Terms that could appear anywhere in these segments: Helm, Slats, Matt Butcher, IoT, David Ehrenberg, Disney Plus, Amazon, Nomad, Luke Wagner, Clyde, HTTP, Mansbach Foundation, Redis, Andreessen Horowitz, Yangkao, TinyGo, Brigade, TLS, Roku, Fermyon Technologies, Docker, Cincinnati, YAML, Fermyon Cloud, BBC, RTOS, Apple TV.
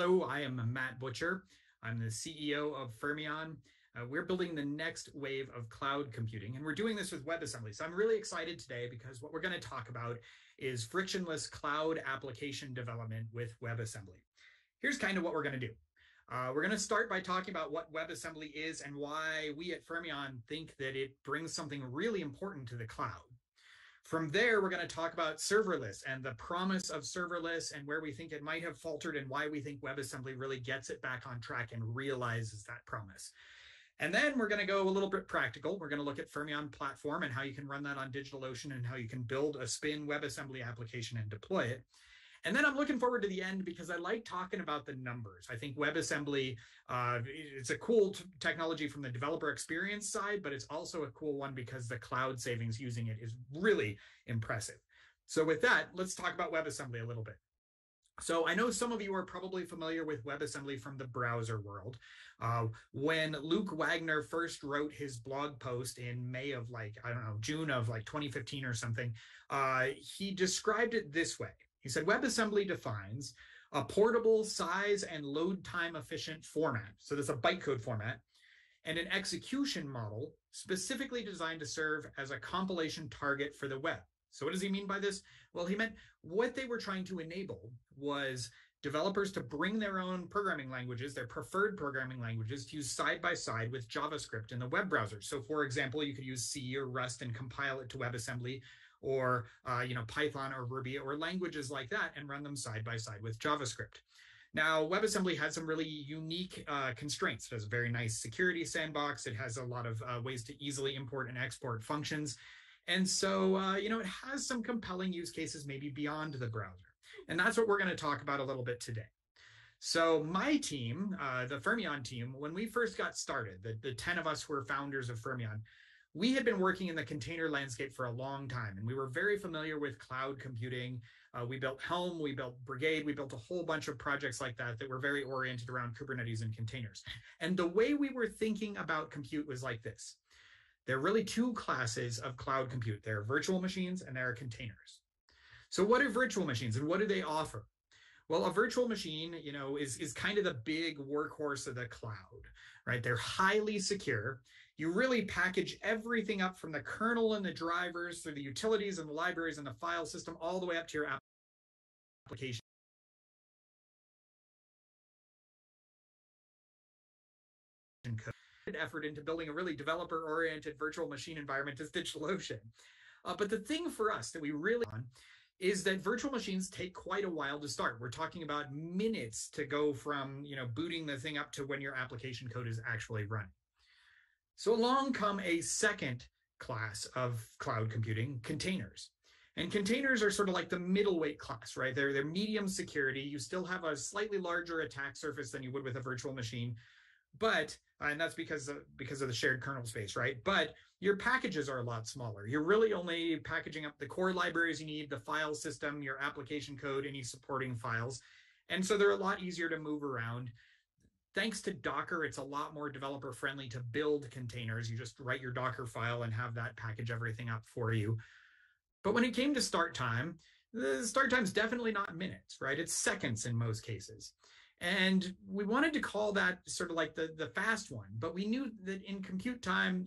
Hello, I am Matt Butcher. I'm the CEO of Fermyon. We're building the next wave of cloud computing, and we're doing this with WebAssembly. So I'm really excited today because what we're going to talk about is frictionless cloud application development with WebAssembly. Here's kind of what we're going to do. We're going to start by talking about what WebAssembly is and why we at Fermyon think that it brings something really important to the cloud. From there, we're going to talk about serverless and the promise of serverless and where we think it might have faltered and why we think WebAssembly really gets it back on track and realizes that promise. And then we're going to go a little bit practical. We're going to look at Fermyon platform and how you can run that on DigitalOcean and how you can build a Spin WebAssembly application and deploy it. And then I'm looking forward to the end because I like talking about the numbers. I think WebAssembly, it's a cool technology from the developer experience side, but it's also a cool one because the cloud savings using it is really impressive. So with that, let's talk about WebAssembly a little bit. So I know some of you are probably familiar with WebAssembly from the browser world. When Luke Wagner first wrote his blog post in June of 2015 or something, he described it this way. He said, WebAssembly defines a portable, size, and load time efficient format. So there's a bytecode format and an execution model specifically designed to serve as a compilation target for the web. So what does he mean by this? Well, he meant what they were trying to enable was developers to bring their own programming languages, their preferred programming languages, to use side by side with JavaScript in the web browser. So for example, you could use C or Rust and compile it to WebAssembly, or Python or Ruby or languages like that and run them side by side with JavaScript. Now, WebAssembly has some really unique constraints. It has a very nice security sandbox. It has a lot of ways to easily import and export functions. And so, it has some compelling use cases maybe beyond the browser. And that's what we're going to talk about a little bit today. So my team, the Fermyon team, when we first got started, the 10 of us were founders of Fermyon. We had been working in the container landscape for a long time, and we were very familiar with cloud computing. We built Helm, we built Brigade, we built a whole bunch of projects like that that were very oriented around Kubernetes and containers. And the way we were thinking about compute was like this. There are really two classes of cloud compute. There are virtual machines and there are containers. So what are virtual machines and what do they offer? Well, a virtual machine, is kind of the big workhorse of the cloud, right? They're highly secure. You really package everything up from the kernel and the drivers through the utilities and the libraries and the file system all the way up to your application. Effort into building a really developer-oriented virtual machine environment is DigitalOcean. But the thing for us that we really on is that virtual machines take quite a while to start. We're talking about minutes to go from booting the thing up to when your application code is actually running. So along come a second class of cloud computing, containers. And containers are sort of like the middleweight class, right? They're medium security. You still have a slightly larger attack surface than you would with a virtual machine. But, and that's because of the shared kernel space, right? But your packages are a lot smaller. You're really only packaging up the core libraries you need, the file system, your application code, any supporting files. And so they're a lot easier to move around. Thanks to Docker, it's a lot more developer friendly to build containers. You just write your Docker file and have that package everything up for you. But when it came to start time, the start time's definitely not minutes, right? It's seconds in most cases. And we wanted to call that sort of like the fast one, but we knew that in compute time,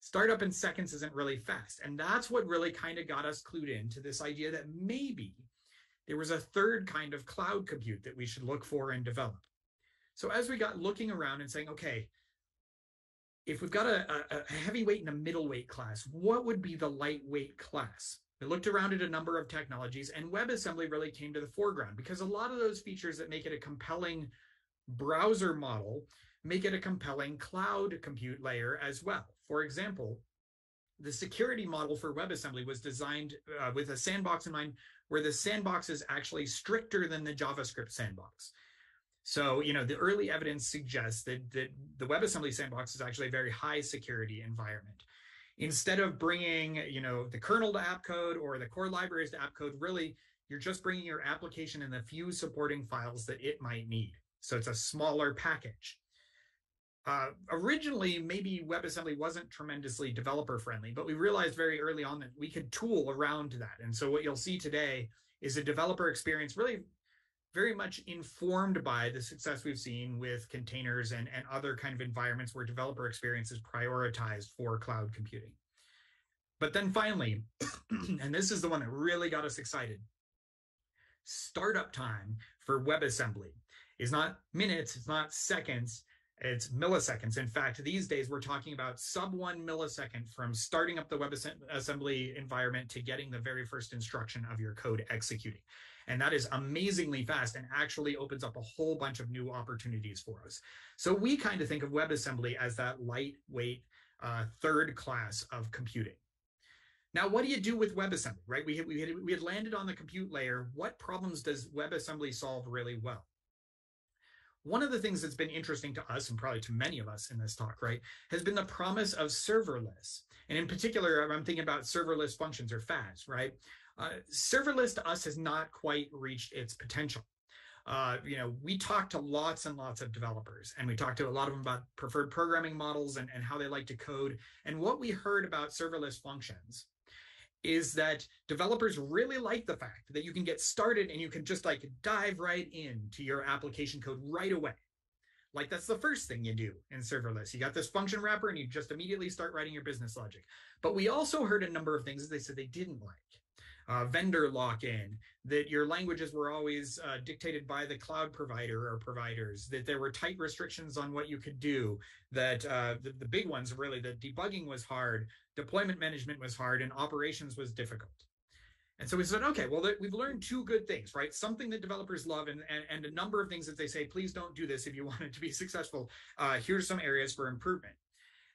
startup in seconds isn't really fast. And that's what really kind of got us clued into this idea that maybe there was a third kind of cloud compute that we should look for and develop. So as we got looking around and saying, okay, if we've got a heavyweight and a middleweight class, what would be the lightweight class? We looked around at a number of technologies, and WebAssembly really came to the foreground because a lot of those features that make it a compelling browser model make it a compelling cloud compute layer as well. For example, the security model for WebAssembly was designed with a sandbox in mind, where the sandbox is actually stricter than the JavaScript sandbox. So, the early evidence suggests that the WebAssembly sandbox is actually a very high security environment. Instead of bringing, the kernel to app code or the core libraries to app code, really, you're just bringing your application and the few supporting files that it might need. So it's a smaller package. Originally, maybe WebAssembly wasn't tremendously developer friendly, but we realized very early on that we could tool around that. And so what you'll see today is a developer experience really very much informed by the success we've seen with containers and other kind of environments where developer experience is prioritized for cloud computing. But then finally, and this is the one that really got us excited, startup time for WebAssembly is not minutes, it's not seconds, it's milliseconds. In fact, these days we're talking about sub-1 millisecond from starting up the WebAssembly environment to getting the very first instruction of your code executing. And that is amazingly fast and actually opens up a whole bunch of new opportunities for us. So we kind of think of WebAssembly as that lightweight third class of computing. Now, what do you do with WebAssembly, right? We had landed on the compute layer. What problems does WebAssembly solve really well? One of the things that's been interesting to us, and probably to many of us in this talk, right, has been the promise of serverless. And in particular, I'm thinking about serverless functions, or FAS, right? Serverless to us has not quite reached its potential. You know, we talk to lots and lots of developers, and we talk to a lot of them about preferred programming models and how they like to code. And what we heard about serverless functions is that developers really like the fact that you can get started and you can just like dive right into your application code right away. Like that's the first thing you do in serverless. You got this function wrapper and you just immediately start writing your business logic. But we also heard a number of things that they said they didn't like. Vendor lock-in, that your languages were always dictated by the cloud provider or providers, that there were tight restrictions on what you could do, that the big ones really, that debugging was hard, deployment management was hard, and operations was difficult. And so we said, okay, well, we've learned two good things, right? Something that developers love and a number of things that they say, please don't do this if you want it to be successful. Here's some areas for improvement.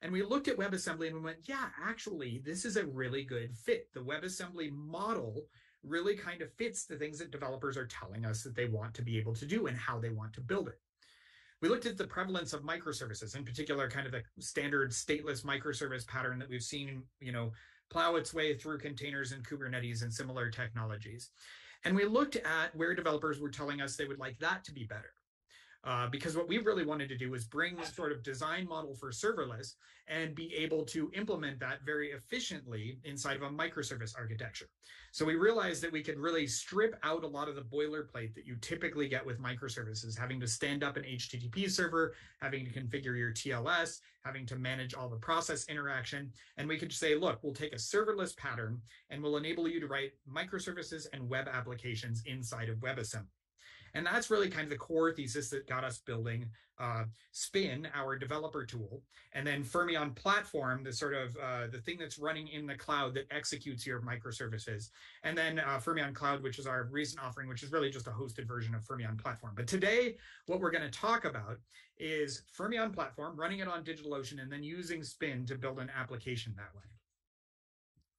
And we looked at WebAssembly and we went, yeah, actually, this is a really good fit. The WebAssembly model really kind of fits the things that developers are telling us that they want to be able to do and how they want to build it. We looked at the prevalence of microservices, in particular, kind of the standard stateless microservice pattern that we've seen, you know, plow its way through containers and Kubernetes and similar technologies. And we looked at where developers were telling us they would like that to be better. Because what we really wanted to do was bring this sort of design model for serverless and be able to implement that very efficiently inside of a microservice architecture. So we realized that we could really strip out a lot of the boilerplate that you typically get with microservices, having to stand up an HTTP server, having to configure your TLS, having to manage all the process interaction. And we could say, look, we'll take a serverless pattern and we'll enable you to write microservices and web applications inside of WebAssembly. And that's really kind of the core thesis that got us building Spin, our developer tool, and then Fermyon Platform, the sort of the thing that's running in the cloud that executes your microservices, and then Fermyon Cloud, which is our recent offering, which is really just a hosted version of Fermyon Platform. But today, what we're going to talk about is Fermyon Platform, running it on DigitalOcean, and then using Spin to build an application that way.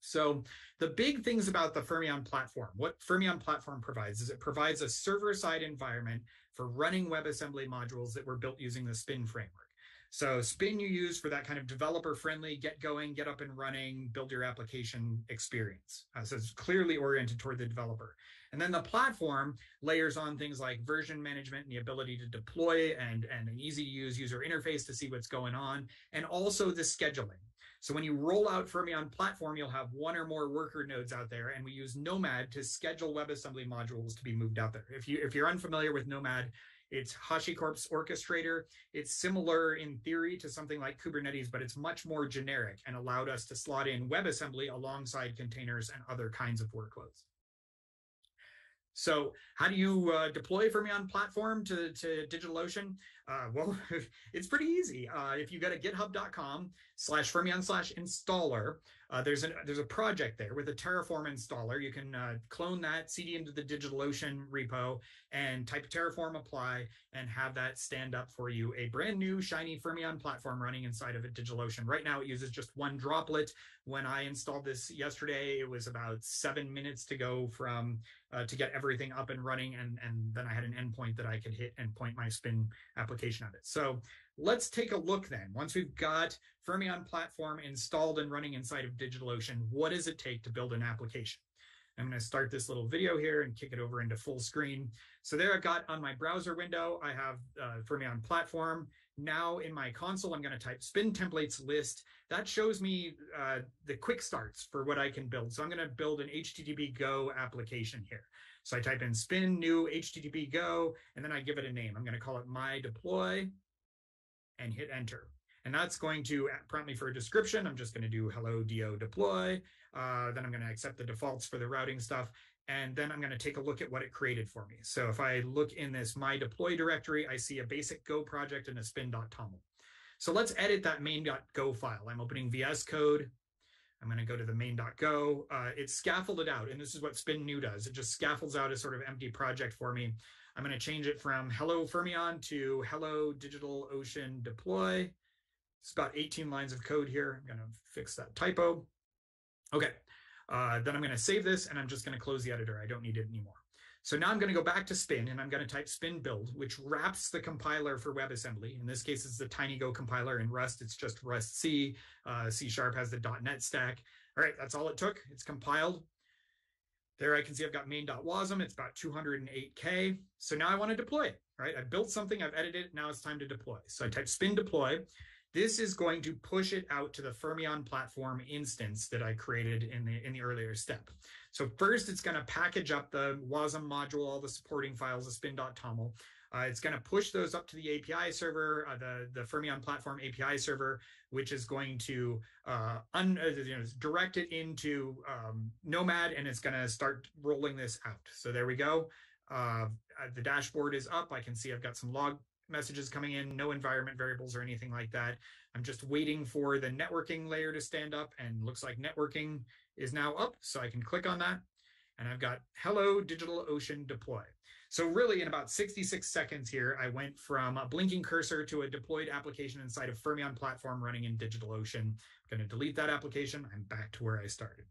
So the big things about the Fermyon Platform, what Fermyon Platform provides is it provides a server-side environment for running WebAssembly modules that were built using the Spin framework. So Spin you use for that kind of developer-friendly, get going, get up and running, build your application experience. So it's clearly oriented toward the developer. And then the platform layers on things like version management and the ability to deploy and an easy-to-use user interface to see what's going on, and also the scheduling. So when you roll out Fermyon Platform, you'll have one or more worker nodes out there, and we use Nomad to schedule WebAssembly modules to be moved out there. If you're unfamiliar with Nomad, it's HashiCorp's orchestrator. It's similar in theory to something like Kubernetes, but it's much more generic and allowed us to slot in WebAssembly alongside containers and other kinds of workloads. So how do you deploy Fermyon Platform to DigitalOcean? Well, it's pretty easy. If you go to github.com/fermyon/installer, there's a project there with a Terraform installer. You can clone that, CD into the DigitalOcean repo, and type Terraform apply, and have that stand up for you a brand new shiny Fermyon Platform running inside of a DigitalOcean. Right now, it uses just one droplet. When I installed this yesterday, it was about 7 minutes to go from to get everything up and running, and then I had an endpoint that I could hit and point my Spin application of it. So let's take a look then. Once we've got Fermyon Platform installed and running inside of DigitalOcean, what does it take to build an application? I'm going to start this little video here and kick it over into full screen. So there I've got on my browser window, I have Fermyon Platform. Now in my console, I'm going to type Spin templates list. That shows me the quick starts for what I can build. So I'm going to build an HTTP Go application here. So I type in spin new HTTP go, and then I give it a name. I'm going to call it my deploy and hit enter. And that's going to prompt me for a description. I'm just going to do hello do deploy. Then I'm going to accept the defaults for the routing stuff. And then I'm going to take a look at what it created for me. So if I look in this my deploy directory, I see a basic go project and a spin.toml. So let's edit that main.go file. I'm opening VS Code. I'm going to go to the main.go. It's scaffolded out, and this is what Spin New does. It just scaffolds out a sort of empty project for me. I'm going to change it from hello Fermyon to hello DigitalOcean deploy. It's about 18 lines of code here. I'm going to fix that typo. Okay. Then I'm going to save this, and I'm just going to close the editor. I don't need it anymore. So now I'm going to go back to Spin, and I'm going to type spin build, which wraps the compiler for WebAssembly. In this case, it's the TinyGo compiler. In Rust, it's just Rust C. C# has the .NET stack. All right, that's all it took. It's compiled. There I can see I've got main.wasm. It's about 208K. So now I want to deploy it, right? I've built something. I've edited it. Now it's time to deploy. So I type spin deploy. This is going to push it out to the Fermyon platform instance that I created in the earlier step. So first, it's going to package up the WASM module, all the supporting files, the spin.toml. It's going to push those up to the API server, the Fermyon platform API server, which is going to direct it into Nomad, and it's going to start rolling this out. So there we go. The dashboard is up. I can see I've got some log messages coming in, no environment variables or anything like that. I'm just waiting for the networking layer to stand up, and looks like networking is now up. So I can click on that, and I've got hello DigitalOcean deploy. So really in about 66 seconds here, I went from a blinking cursor to a deployed application inside of Fermyon platform running in DigitalOcean. I'm going to delete that application. I'm back to where I started.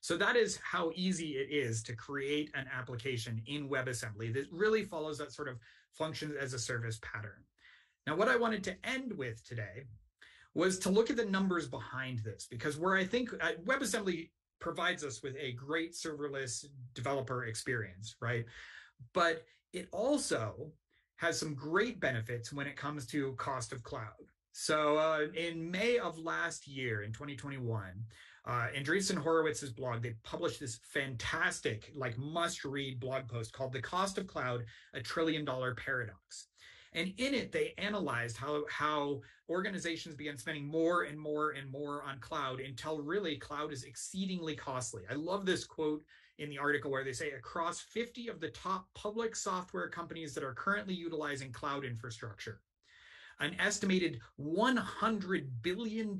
So that is how easy it is to create an application in WebAssembly that really follows that sort of functions as a service pattern. Now, what I wanted to end with today was to look at the numbers behind this, because where I think WebAssembly provides us with a great serverless developer experience, right? But it also has some great benefits when it comes to cost of cloud. So in May of last year, in 2021, Andreessen Horowitz's blog, they published this fantastic, like, must-read blog post called The Cost of Cloud, a $1 Trillion Paradox. And in it, they analyzed how organizations began spending more and more and more on cloud until really cloud is exceedingly costly. I love this quote in the article where they say, across 50 of the top public software companies that are currently utilizing cloud infrastructure, an estimated $100 billion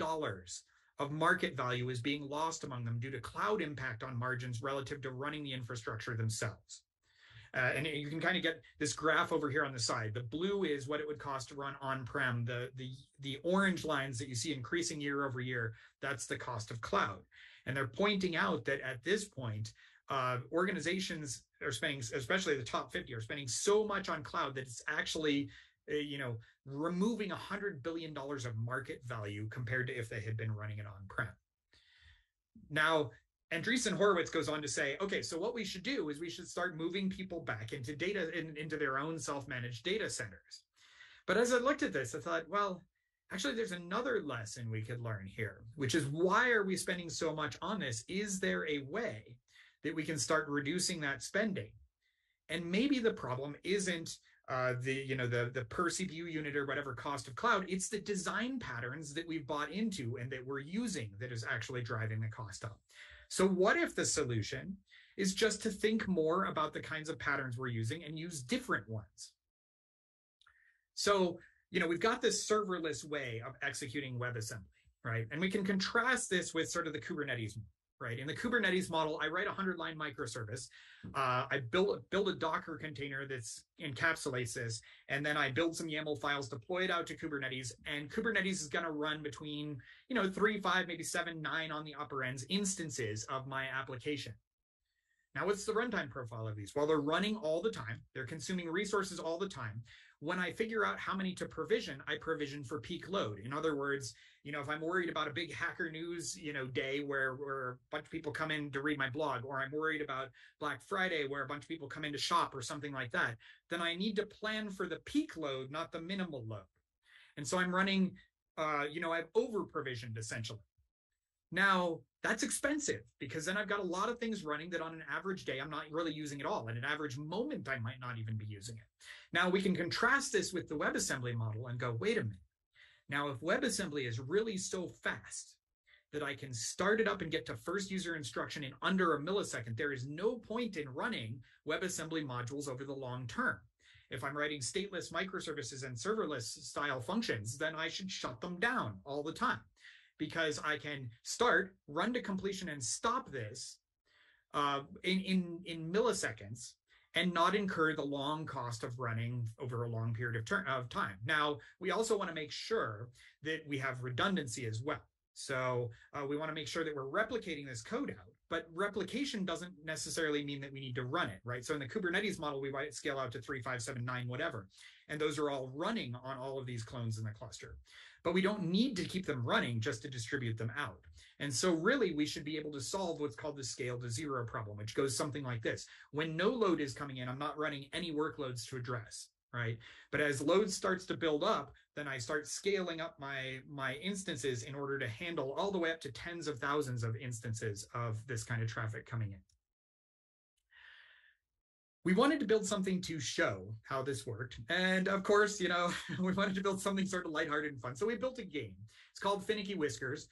of market value is being lost among them due to cloud impact on margins relative to running the infrastructure themselves. And you can kind of get this graph over here on the side. The blue is what it would cost to run on-prem. The orange lines that you see increasing year over year, that's the cost of cloud. And they're pointing out that at this point, organizations are spending, especially the top 50, are spending so much on cloud that it's actually, you know, removing $100 billion of market value compared to if they had been running it on-prem. Now, Andreessen Horowitz goes on to say, okay, so what we should do is we should start moving people back into data, into their own self-managed data centers. But as I looked at this, I thought, well, actually, there's another lesson we could learn here, which is, why are we spending so much on this? Is there a way that we can start reducing that spending? And maybe the problem isn't the per CPU unit or whatever cost of cloud, it's the design patterns that we've bought into and that we're using that is actually driving the cost up. So what if the solution is just to think more about the kinds of patterns we're using and use different ones? So, you know, we've got this serverless way of executing WebAssembly, right? And we can contrast this with sort of the Kubernetes model, right? In the Kubernetes model, I write a 100-line microservice. I build a Docker container that encapsulates this, and then I build some YAML files, deploy it out to Kubernetes, and Kubernetes is going to run between, you know, 3, 5, maybe 7, 9 on the upper ends instances of my application. Now, what's the runtime profile of these? Well, they're running all the time. They're consuming resources all the time. When I figure out how many to provision, I provision for peak load. In other words, you know, if I'm worried about a big hacker news, you know, day where a bunch of people come in to read my blog, or I'm worried about Black Friday where a bunch of people come in to shop or something like that, then I need to plan for the peak load, not the minimal load. And so I'm running, I've over provisioned essentially. Now, that's expensive because then I've got a lot of things running that on an average day, I'm not really using at all. At an average moment, I might not even be using it. Now, we can contrast this with the WebAssembly model and go, wait a minute. Now, if WebAssembly is really so fast that I can start it up and get to first user instruction in under a millisecond, there is no point in running WebAssembly modules over the long term. If I'm writing stateless microservices and serverless style functions, then I should shut them down all the time, because I can start, run to completion, and stop this in milliseconds and not incur the long cost of running over a long period of time. Now, we also want to make sure that we have redundancy as well. So we want to make sure that we're replicating this code out, but replication doesn't necessarily mean that we need to run it, right? So in the Kubernetes model, we might scale out to 3, 5, 7, 9, whatever. And those are all running on all of these clones in the cluster, but we don't need to keep them running just to distribute them out. And so really we should be able to solve what's called the scale to zero problem, which goes something like this. When no load is coming in, I'm not running any workloads to address. Right. But as load starts to build up, then I start scaling up my instances in order to handle all the way up to tens of thousands of instances of this kind of traffic coming in. We wanted to build something to show how this worked. And of course, you know, we wanted to build something sort of lighthearted and fun. So we built a game. It's called Finicky Whiskers.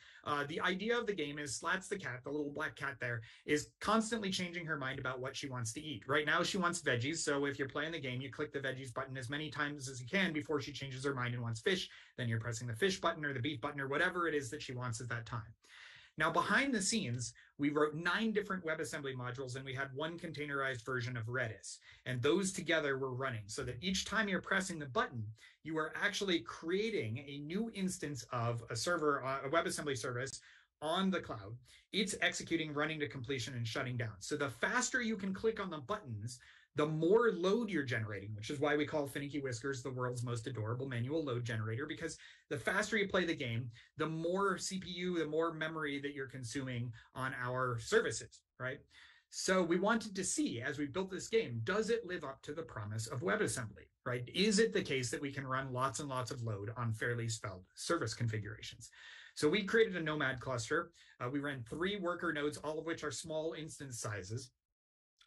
The idea of the game is Slats the cat, the little black cat there, is constantly changing her mind about what she wants to eat. Right now, she wants veggies. So if you're playing the game, you click the veggies button as many times as you can before she changes her mind and wants fish. Then you're pressing the fish button or the beef button or whatever it is that she wants at that time. Now, behind the scenes, we wrote 9 different WebAssembly modules, and we had 1 containerized version of Redis. And those together were running so that each time you're pressing the button, you are actually creating a new instance of a server, a WebAssembly service on the cloud. It's executing, running to completion, and shutting down. So the faster you can click on the buttons, the more load you're generating, which is why we call Finicky Whiskers the world's most adorable manual load generator, because the faster you play the game, the more CPU, the more memory that you're consuming on our services, right? So we wanted to see, as we built this game, does it live up to the promise of WebAssembly, right? Is it the case that we can run lots and lots of load on fairly spelled service configurations? So we created a Nomad cluster. We ran 3 worker nodes, all of which are small instance sizes.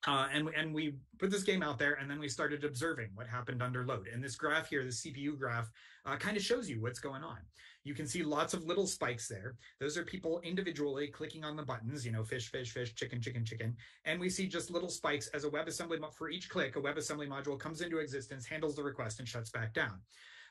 And we put this game out there, and then we started observing what happened under load. And this graph here, the CPU graph, kind of shows you what's going on. You can see lots of little spikes there. Those are people individually clicking on the buttons, you know, fish, fish, fish, chicken, chicken, chicken. And we see just little spikes as a WebAssembly, for each click, a WebAssembly module comes into existence, handles the request, and shuts back down.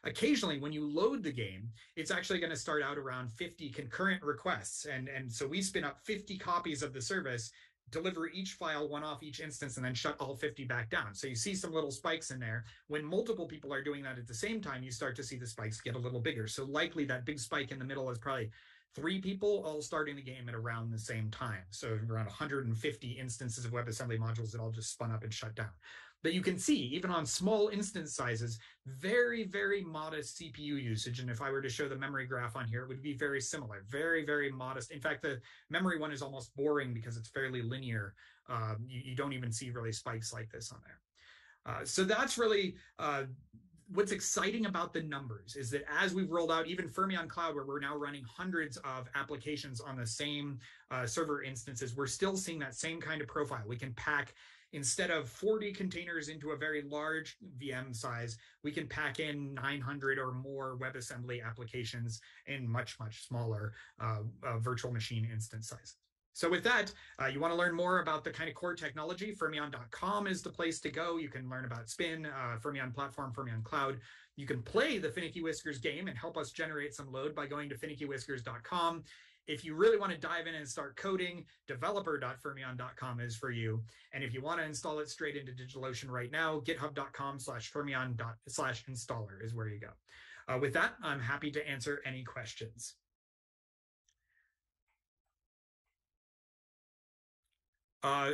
Occasionally, when you load the game, it's actually going to start out around 50 concurrent requests. And so we spin up 50 copies of the service, deliver each file, one off each instance, and then shut all 50 back down. So you see some little spikes in there. When multiple people are doing that at the same time, you start to see the spikes get a little bigger. So likely that big spike in the middle is probably 3 people all starting the game at around the same time. So around 150 instances of WebAssembly modules that all just spun up and shut down. But you can see, even on small instance sizes, very, very modest CPU usage. And if I were to show the memory graph on here, it would be very similar, very, very modest. In fact, the memory one is almost boring because it's fairly linear. You don't even see really spikes like this on there. So that's really... What's exciting about the numbers is that as we've rolled out even Fermyon Cloud, where we're now running hundreds of applications on the same server instances, we're still seeing that same kind of profile. We can pack, instead of 40 containers into a very large VM size, we can pack in 900 or more WebAssembly applications in much, much smaller virtual machine instance sizes. So with that, you want to learn more about the kind of core technology, Fermyon.com is the place to go. You can learn about Spin, Fermyon Platform, Fermyon Cloud. You can play the Finicky Whiskers game and help us generate some load by going to finickyWhiskers.com. If you really want to dive in and start coding, developer.fermyon.com is for you. And if you want to install it straight into DigitalOcean right now, github.com/fermyon/installer is where you go. With that, I'm happy to answer any questions.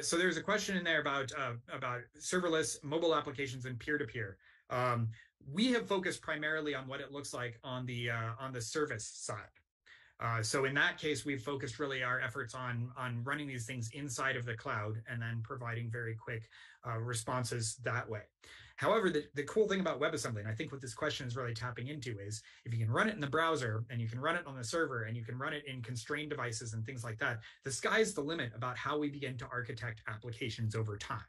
So there's a question in there about serverless mobile applications and peer-to-peer. We have focused primarily on what it looks like on the service side. So in that case, we've focused really our efforts on running these things inside of the cloud and then providing very quick responses that way. However, the cool thing about WebAssembly, and I think what this question is really tapping into, is if you can run it in the browser and you can run it on the server and you can run it in constrained devices and things like that, the sky's the limit about how we begin to architect applications over time.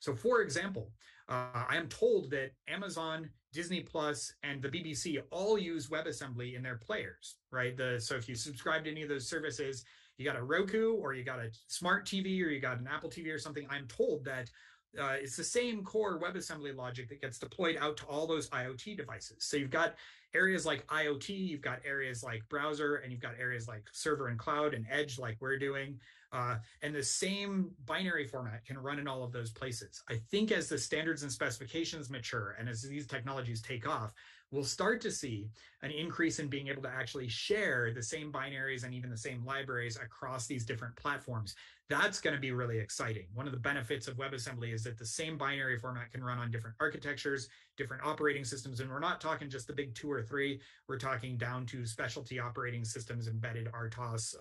So, for example, I am told that Amazon, Disney Plus, and the BBC all use WebAssembly in their players, right? So if you subscribe to any of those services, you got a Roku or you got a smart TV or you got an Apple TV or something, I'm told that it's the same core WebAssembly logic that gets deployed out to all those IoT devices. So you've got areas like IoT, you've got areas like browser, and you've got areas like server and cloud and edge like we're doing. And the same binary format can run in all of those places. I think as the standards and specifications mature and as these technologies take off, we'll start to see an increase in being able to actually share the same binaries and even the same libraries across these different platforms. That's going to be really exciting. One of the benefits of WebAssembly is that the same binary format can run on different architectures, different operating systems. And we're not talking just the big 2 or 3. We're talking down to specialty operating systems, embedded RTOS,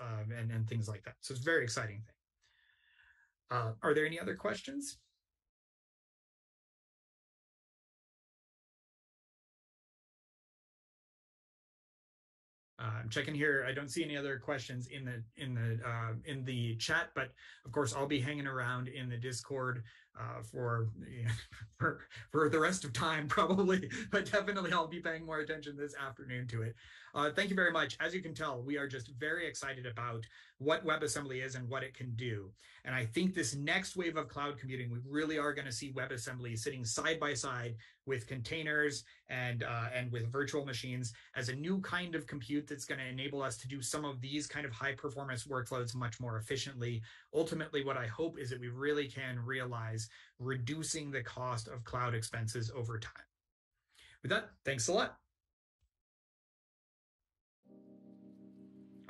and things like that. So it's a very exciting thing. Are there any other questions? I'm checking here. I don't see any other questions in the chat, but of course I'll be hanging around in the Discord for the rest of time probably, but definitely I'll be paying more attention this afternoon to it. Thank you very much. As you can tell, we are just very excited about what WebAssembly is and what it can do. And I think this next wave of cloud computing, we really are going to see WebAssembly sitting side by side with containers and with virtual machines as a new kind of compute that's going to enable us to do some of these kind of high performance workloads much more efficiently. Ultimately, what I hope is that we really can realize reducing the cost of cloud expenses over time. With that, thanks a lot.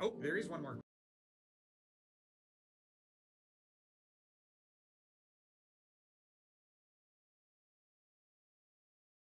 Oh, there is one more.